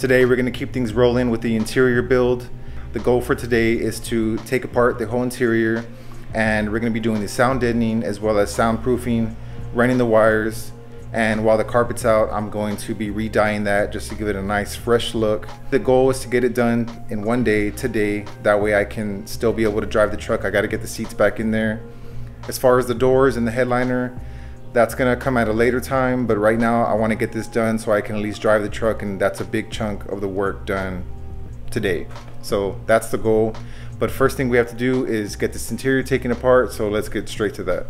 Today we're going to keep things rolling with the interior build. The goal for today is to take apart the whole interior, and we're going to be doing the sound deadening as well as soundproofing, running the wires, and while the carpet's out, I'm going to be re-dyeing that just to give it a nice fresh look. The goal is to get it done in one day today, that way I can still be able to drive the truck. I got to get the seats back in there. As far as the doors and the headliner, that's going to come at a later time, but right now I want to get this done so I can at least drive the truck, and that's a big chunk of the work done today. So that's the goal, but first thing we have to do is get this interior taken apart, so let's get straight to that.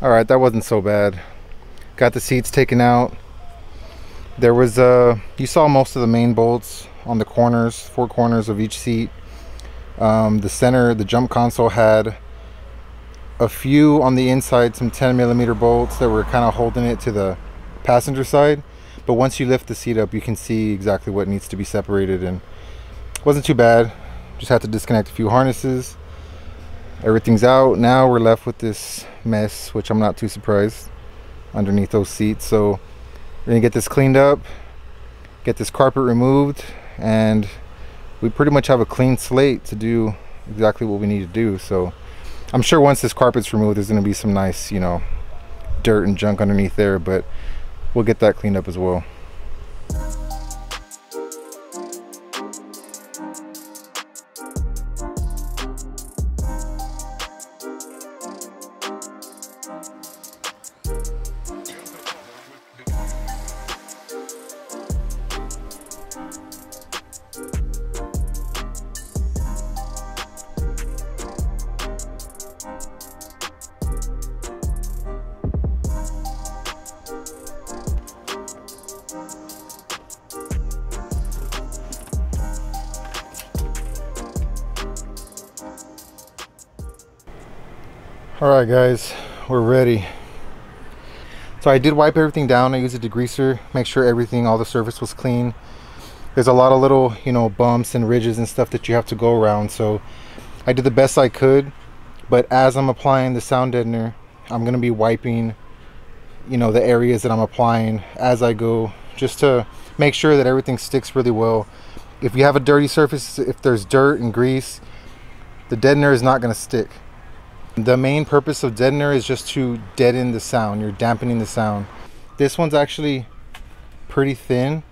All right, that wasn't so bad. Got the seats taken out. There was you saw most of the main bolts on the corners, four corners of each seat. The center, the jump console had a few on the inside, some 10mm bolts that were kind of holding it to the passenger side. But once you lift the seat up, you can see exactly what needs to be separated, and it wasn't too bad. Just had to disconnect a few harnesses. Everything's out. Now we're left with this mess, which I'm not too surprised, underneath those seats. So we're gonna get this cleaned up, get this carpet removed, and we pretty much have a clean slate to do exactly what we need to do. So I'm sure once this carpet's removed, there's gonna be some nice, you know, dirt and junk underneath there, but we'll get that cleaned up as well. All right guys, we're ready. So I did wipe everything down. I used a degreaser, make sure everything, all the surface was clean. There's a lot of little, you know, bumps and ridges and stuff that you have to go around. So I did the best I could, but as I'm applying the sound deadener, I'm gonna be wiping, you know, the areas that I'm applying as I go, just to make sure that everything sticks really well. If you have a dirty surface, if there's dirt and grease, the deadener is not gonna stick. The main purpose of deadener is just to deaden the sound. You're dampening the sound. This one's actually pretty thin,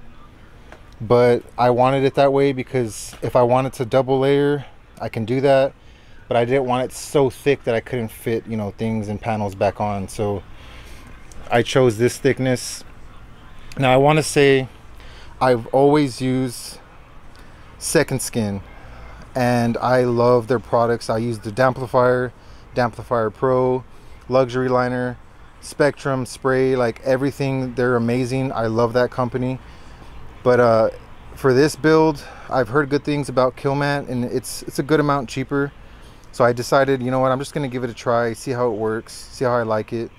but I wanted it that way because if I wanted to double layer, I can do that, but I didn't want it so thick that I couldn't fit, you know, things and panels back on. So I chose this thickness. Now I want to say I've always used Second Skin and I love their products. I use the Damplifier Pro, Luxury Liner, Spectrum Spray, like everything. They're amazing. I love that company. But for this build, I've heard good things about Kilmat, and it's a good amount cheaper. So I decided, you know what, I'm just going to give it a try, see how it works, see how I like it,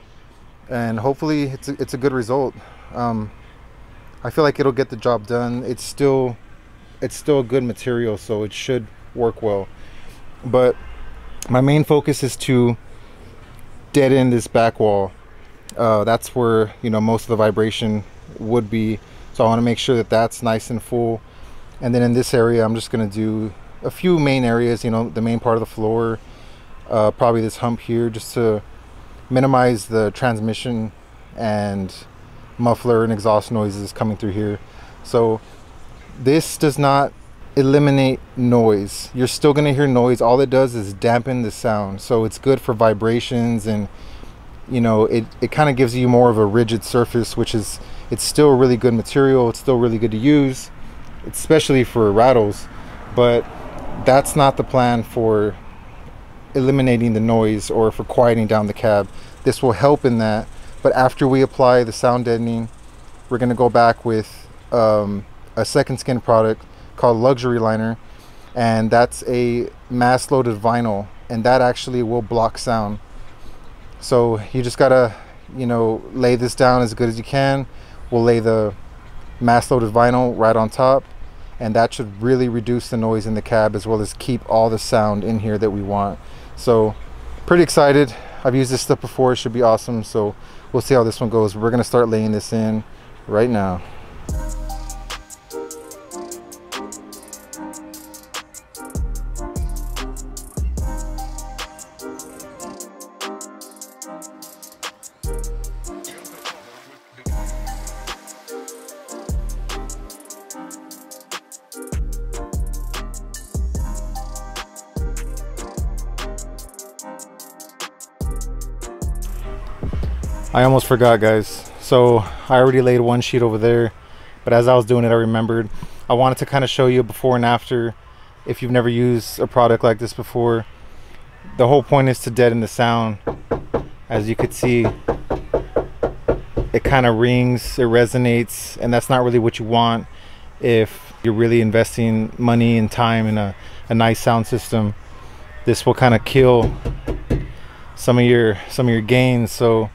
and hopefully it's a good result. I feel like it'll get the job done. It's still a good material, so it should work well. But my main focus is to dead end this back wall. That's where, you know, most of the vibration would be. So I want to make sure that that's nice and full. And then in this area, I'm just going to do a few main areas, you know, the main part of the floor, probably this hump here, just to minimize the transmission and muffler and exhaust noises coming through here. So this does not eliminate noise. You're still going to hear noise. All it does is dampen the sound. So it's good for vibrations, and you know, it kind of gives you more of a rigid surface, which is, it's still a really good material. It's still really good to use, especially for rattles, but that's not the plan for eliminating the noise or for quieting down the cab. This will help in that, but after we apply the sound deadening, we're going to go back with a Second Skin product called Luxury Liner, and that's a mass loaded vinyl, and that actually will block sound. So you just gotta, you know, lay this down as good as you can. We'll lay the mass loaded vinyl right on top, and that should really reduce the noise in the cab, as well as keep all the sound in here that we want. So pretty excited. I've used this stuff before. It should be awesome. So we'll see how this one goes. We're gonna start laying this in right now. I almost forgot, guys. So I already laid one sheet over there, but as I was doing it, I remembered I wanted to kind of show you before and after. If you've never used a product like this before, the whole point is to deaden the sound. As you could see, it kind of rings, it resonates, and that's not really what you want if you're really investing money and time in a nice sound system. This will kind of kill some of your gains. So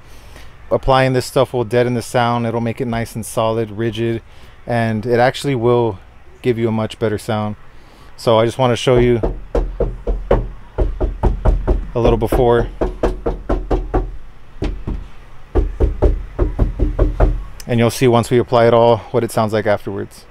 applying this stuff will deaden the sound. It'll make it nice and solid, rigid, and it actually will give you a much better sound. So I just want to show you a little before, and you'll see once we apply it all what it sounds like afterwards.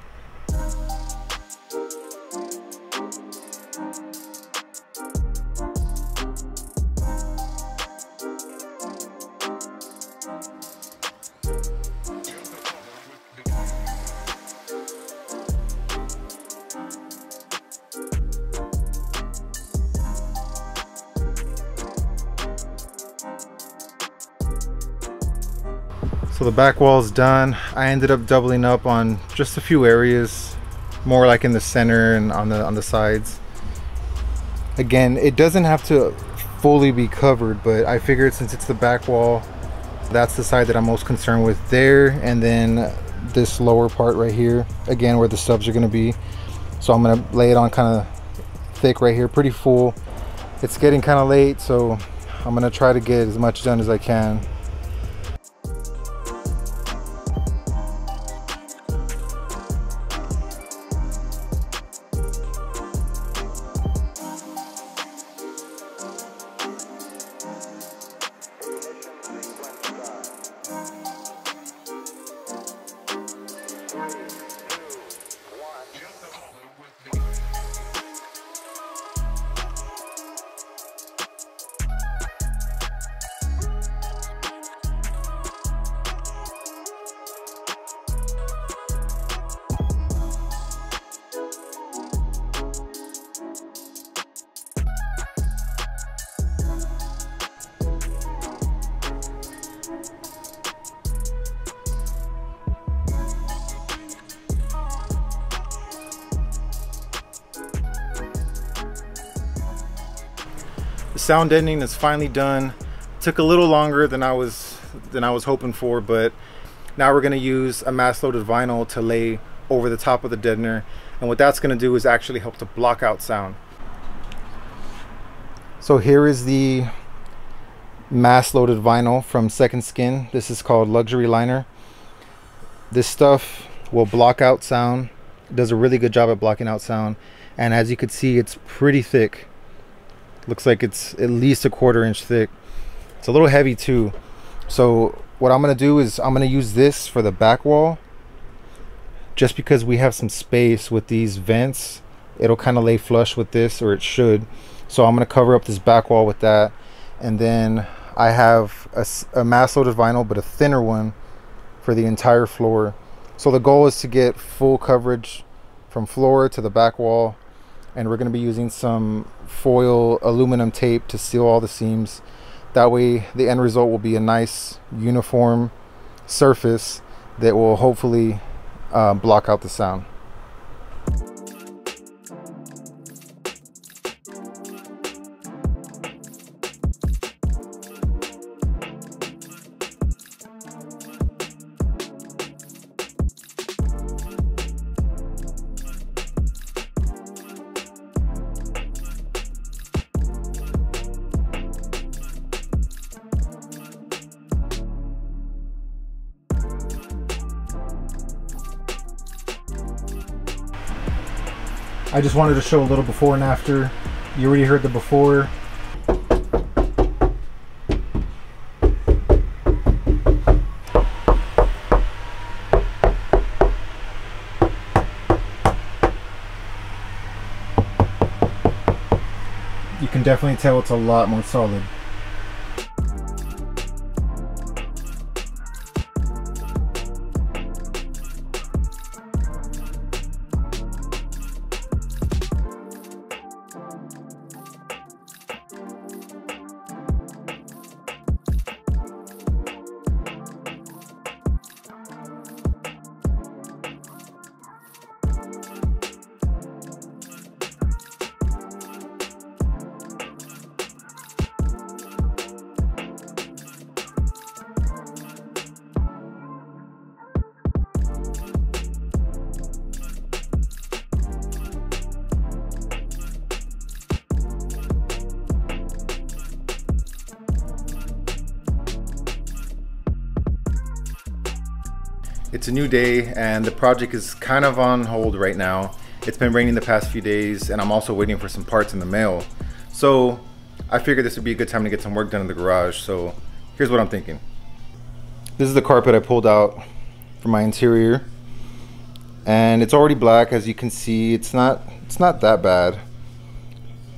So the back wall's done. I ended up doubling up on just a few areas, more like in the center and on the sides. Again, it doesn't have to fully be covered, but I figured since it's the back wall, that's the side that I'm most concerned with there, and then this lower part right here, again, where the subs are going to be. So I'm going to lay it on kind of thick right here, pretty full. It's getting kind of late, so I'm going to try to get as much done as I can. Sound deadening is finally done. Took a little longer than I was hoping for, but now we're going to use a mass loaded vinyl to lay over the top of the deadener, and what that's going to do is actually help to block out sound. So here is the mass loaded vinyl from Second Skin. This is called Luxury Liner. This stuff will block out sound. It does a really good job at blocking out sound, and as you can see, it's pretty thick. Looks like it's at least a 1/4 inch thick. It's a little heavy too. So what I'm gonna do is I'm gonna use this for the back wall, just because we have some space with these vents. It'll kind of lay flush with this, or it should. So I'm gonna cover up this back wall with that. And then I have a mass load of vinyl, but a thinner one for the entire floor. So the goal is to get full coverage from floor to the back wall. And we're gonna be using some foil aluminum tape to seal all the seams. That way the end result will be a nice uniform surface that will hopefully block out the sound. I just wanted to show a little before and after. You already heard the before. You can definitely tell it's a lot more solid. It's a new day and the project is kind of on hold right now. It's been raining the past few days and I'm also waiting for some parts in the mail. So I figured this would be a good time to get some work done in the garage. So here's what I'm thinking. This is the carpet I pulled out for my interior. And it's already black, as you can see. It's not that bad.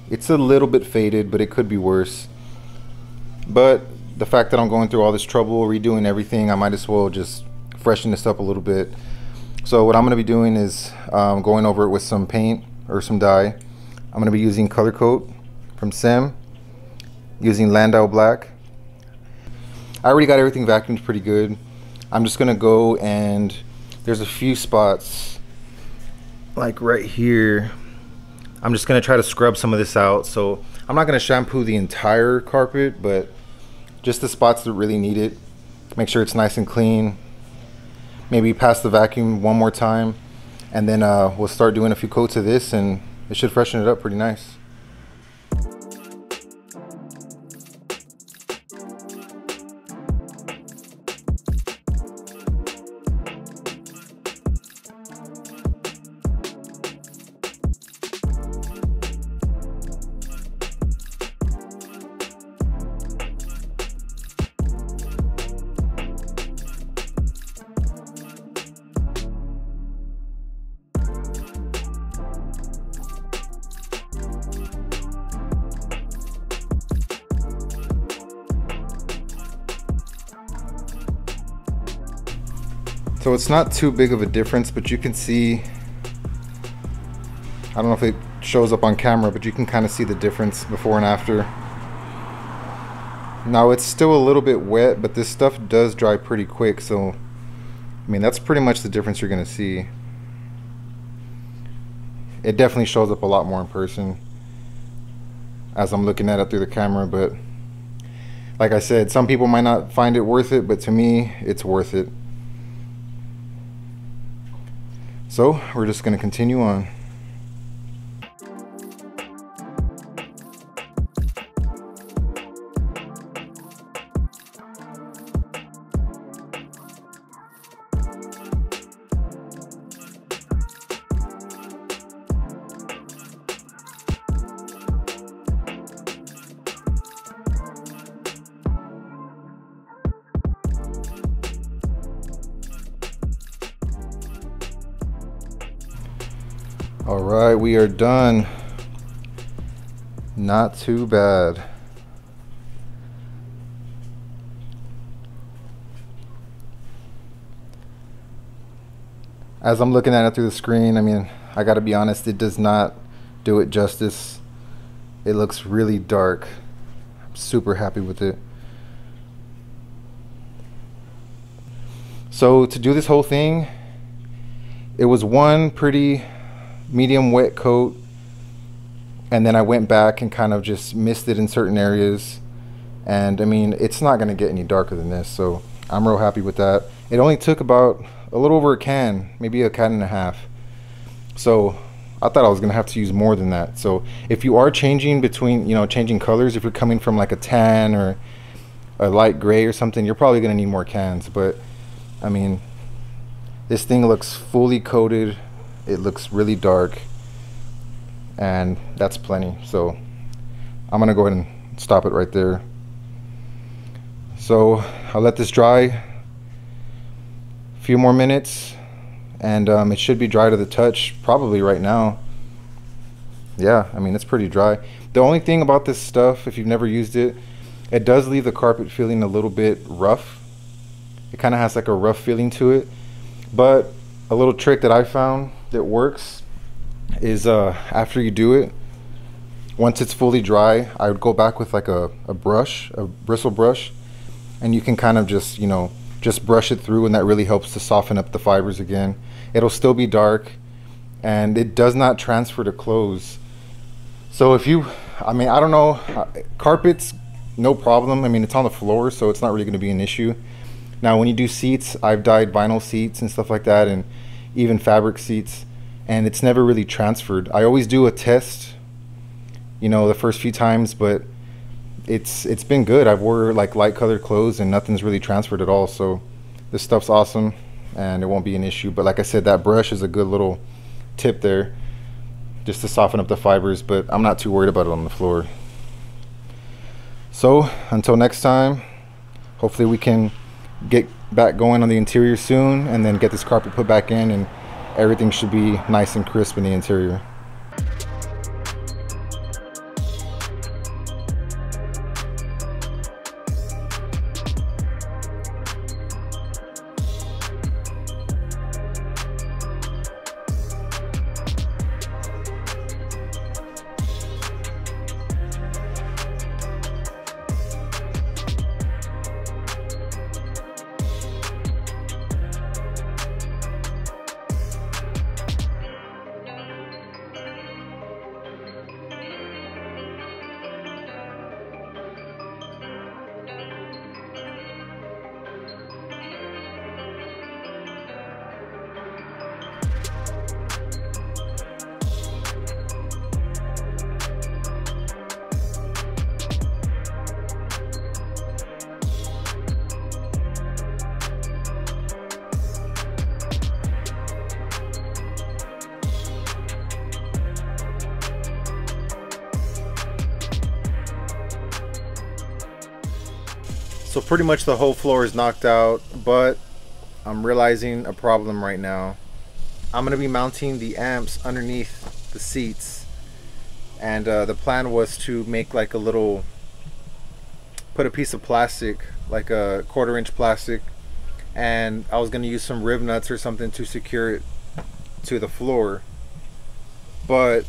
It's a little bit faded, but it could be worse. But the fact that I'm going through all this trouble, redoing everything, I might as well just freshen this up a little bit. So what I'm going to be doing is going over it with some paint or some dye. I'm going to be using Color Coat from SEM, using Landau Black. I already got everything vacuumed pretty good. I'm just going to go, and there's a few spots like right here. I'm just going to try to scrub some of this out. So I'm not going to shampoo the entire carpet, but just the spots that really need it. Make sure it's nice and clean. Maybe pass the vacuum one more time, and then we'll start doing a few coats of this, and it should freshen it up pretty nice. So it's not too big of a difference, but you can see, I don't know if it shows up on camera, but you can kind of see the difference before and after. Now it's still a little bit wet, but this stuff does dry pretty quick. So, I mean, that's pretty much the difference you're gonna see. It definitely shows up a lot more in person as I'm looking at it through the camera. But like I said, some people might not find it worth it, but to me, it's worth it. So we're just going to continue on. All right, we are done. Not too bad. As I'm looking at it through the screen, I mean, I gotta be honest, it does not do it justice. It looks really dark. I'm super happy with it. So to do this whole thing, it was one pretty medium wet coat, and then I went back and kind of just misted in certain areas. And I mean, it's not gonna get any darker than this, so I'm real happy with that. It only took about a little over a can, maybe a can and a half. So I thought I was gonna have to use more than that. So if you are changing between, you know, changing colors, if you're coming from like a tan or a light gray or something, you're probably gonna need more cans. But I mean, this thing looks fully coated. It looks really dark, and that's plenty. So I'm gonna go ahead and stop it right there. So I'll let this dry a few more minutes, and it should be dry to the touch probably right now. Yeah, I mean, it's pretty dry. The only thing about this stuff, if you've never used it, it does leave the carpet feeling a little bit rough. It kind of has like a rough feeling to it. But a little trick that I found that works is after you do it, once it's fully dry, I would go back with like a brush, a bristle brush, and you can kind of just, you know, just brush it through, and that really helps to soften up the fibers again. It'll still be dark, and it does not transfer to clothes. So if you, I mean, I don't know, carpets, no problem. I mean, it's on the floor, so it's not really going to be an issue. Now, when you do seats, I've dyed vinyl seats and stuff like that, and even fabric seats, and it's never really transferred. I always do a test, you know, the first few times, but it's been good. I've wore like light colored clothes and nothing's really transferred at all. So this stuff's awesome, and it won't be an issue. But like I said, that brush is a good little tip there just to soften up the fibers, but I'm not too worried about it on the floor. So until next time, hopefully we can get back going on the interior soon, and then get this carpet put back in, and everything should be nice and crisp in the interior. So pretty much the whole floor is knocked out, but I'm realizing a problem right now. I'm gonna be mounting the amps underneath the seats, and the plan was to make like a little, put a piece of plastic, like a 1/4 inch plastic, and I was gonna use some rib nuts or something to secure it to the floor. But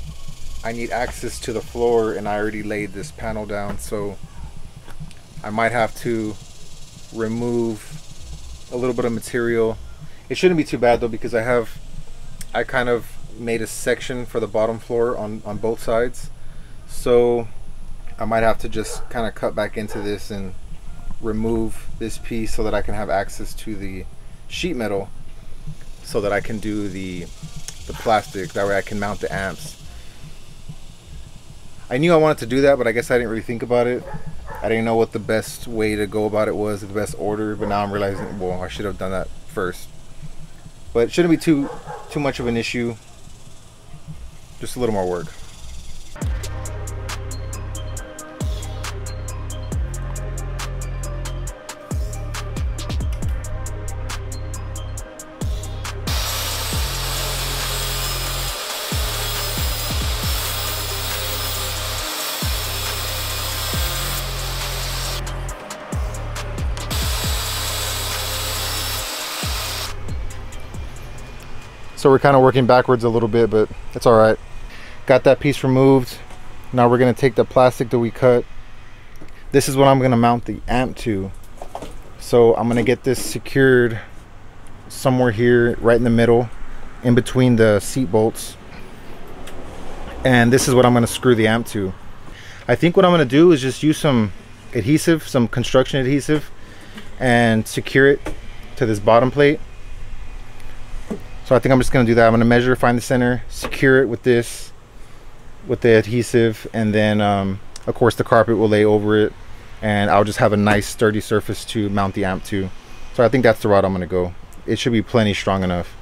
I need access to the floor, and I already laid this panel down, so I might have to remove a little bit of material. It shouldn't be too bad though, because I kind of made a section for the bottom floor on both sides. So I might have to just kind of cut back into this and remove this piece so that I can have access to the sheet metal, so that I can do the plastic. That way I can mount the amps. I knew I wanted to do that, but I guess I didn't really think about it. I didn't know what the best way to go about it was, the best order, but now I'm realizing, well, I should have done that first. But it shouldn't be too much of an issue. Just a little more work. So we're kind of working backwards a little bit, but it's all right. Got that piece removed. Now we're gonna take the plastic that we cut. This is what I'm gonna mount the amp to. So I'm gonna get this secured somewhere here, right in the middle, in between the seat bolts. And this is what I'm gonna screw the amp to. I think what I'm gonna do is just use some adhesive, some construction adhesive, and secure it to this bottom plate. So I think I'm just gonna do that. I'm gonna measure, find the center, secure it with this, with the adhesive, and then of course the carpet will lay over it, and I'll just have a nice sturdy surface to mount the amp to. So I think that's the route I'm gonna go. It should be plenty strong enough.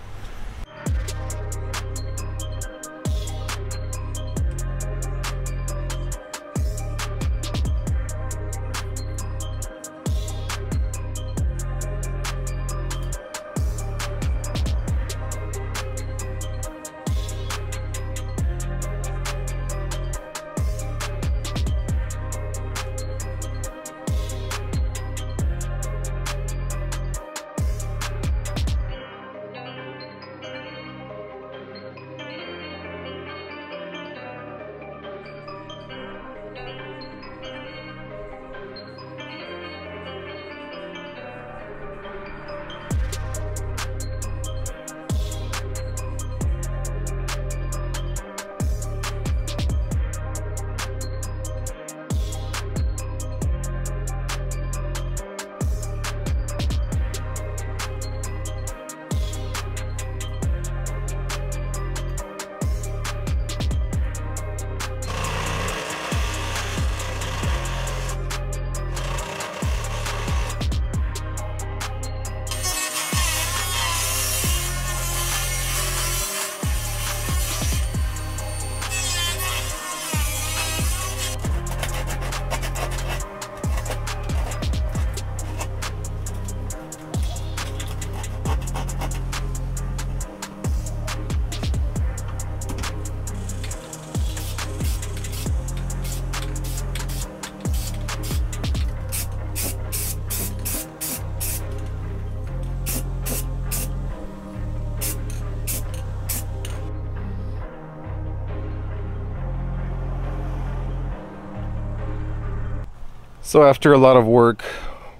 So after a lot of work,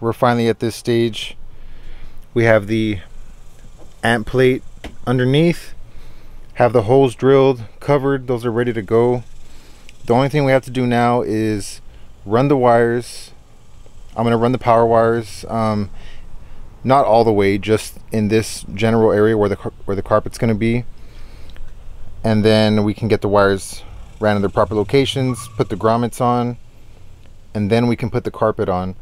we're finally at this stage. We have the amp plate underneath, have the holes drilled, covered, those are ready to go. The only thing we have to do now is run the wires. I'm gonna run the power wires, not all the way, just in this general area where the carpet's gonna be. And then we can get the wires ran in their proper locations, put the grommets on, and then we can put the carpet on.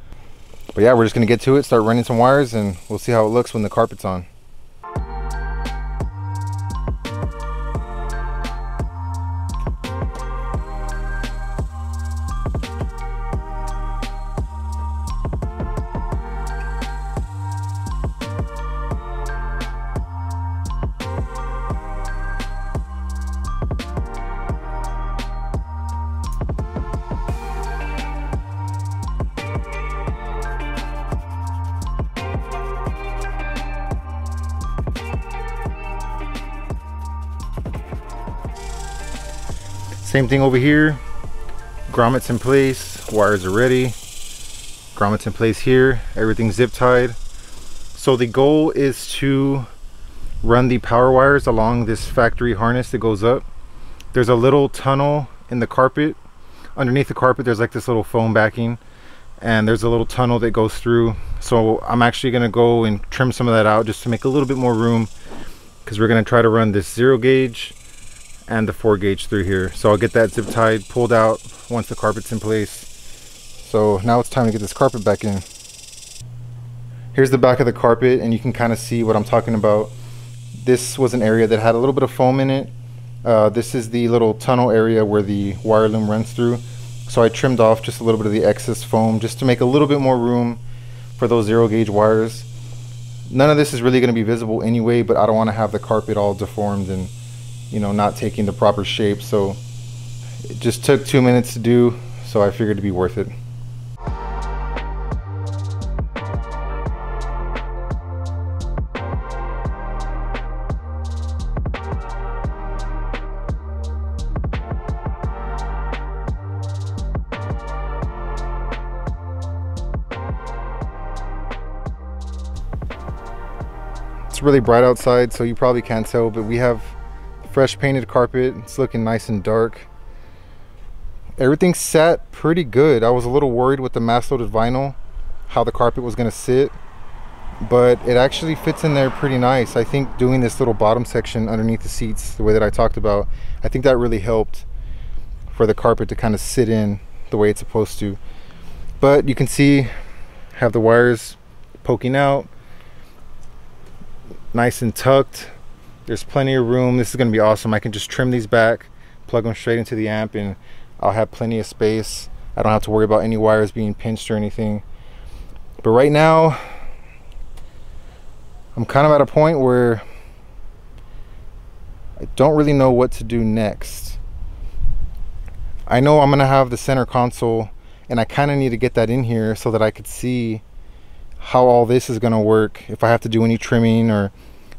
But yeah, we're just gonna get to it, start running some wires, and we'll see how it looks when the carpet's on. Same thing over here, grommets in place, wires are ready, grommets in place here, everything's zip tied. So the goal is to run the power wires along this factory harness that goes up. There's a little tunnel in the carpet. Underneath the carpet, there's like this little foam backing, and there's a little tunnel that goes through. So I'm actually gonna go and trim some of that out just to make a little bit more room, because we're gonna try to run this 0 gauge and the 4 gauge through here. So I'll get that zip tied, pulled out once the carpet's in place. So now it's time to get this carpet back in. Here's the back of the carpet, and you can kind of see what I'm talking about. This was an area that had a little bit of foam in it. This is the little tunnel area where the wire loom runs through. So I trimmed off just a little bit of the excess foam just to make a little bit more room for those 0 gauge wires. None of this is really gonna be visible anyway, but I don't wanna have the carpet all deformed and, you know, not taking the proper shape. So it just took 2 minutes to do, so I figured it'd be worth it. It's really bright outside, so you probably can't tell, but we have fresh painted carpet. It's looking nice and dark. Everything sat pretty good. I was a little worried with the mass loaded vinyl, how the carpet was gonna sit, but it actually fits in there pretty nice. I think doing this little bottom section underneath the seats, the way that I talked about, I think that really helped for the carpet to kind of sit in the way it's supposed to. But you can see, have the wires poking out, nice and tucked. There's plenty of room. This is gonna be awesome. I can just trim these back, plug them straight into the amp, and I'll have plenty of space. I don't have to worry about any wires being pinched or anything. But right now, I'm kind of at a point where I don't really know what to do next. I know I'm gonna have the center console, and I kind of need to get that in here so that I could see how all this is gonna work, if I have to do any trimming, or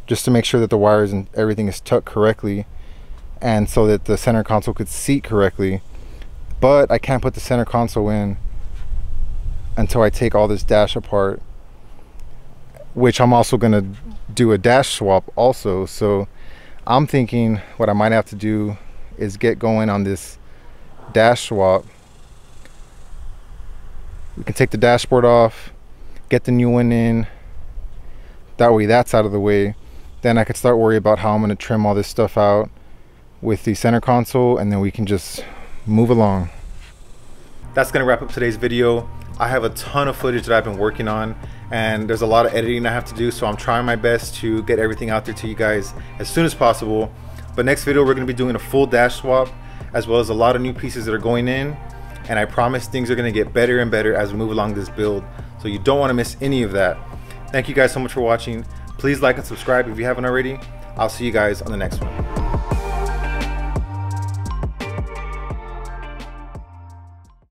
just to make sure that the wires and everything is tucked correctly and so that the center console could seat correctly. But I can't put the center console in until I take all this dash apart, which I'm also gonna do a dash swap also. So I'm thinking what I might have to do is get going on this dash swap. We can take the dashboard off, get the new one in. That way that's out of the way. Then I could start worrying about how I'm gonna trim all this stuff out with the center console, and then we can just move along. That's gonna wrap up today's video. I have a ton of footage that I've been working on, and there's a lot of editing I have to do, so I'm trying my best to get everything out there to you guys as soon as possible. But next video, we're gonna be doing a full dash swap, as well as a lot of new pieces that are going in, and I promise things are gonna get better and better as we move along this build, so you don't wanna miss any of that. Thank you guys so much for watching. Please like and subscribe if you haven't already. I'll see you guys on the next one.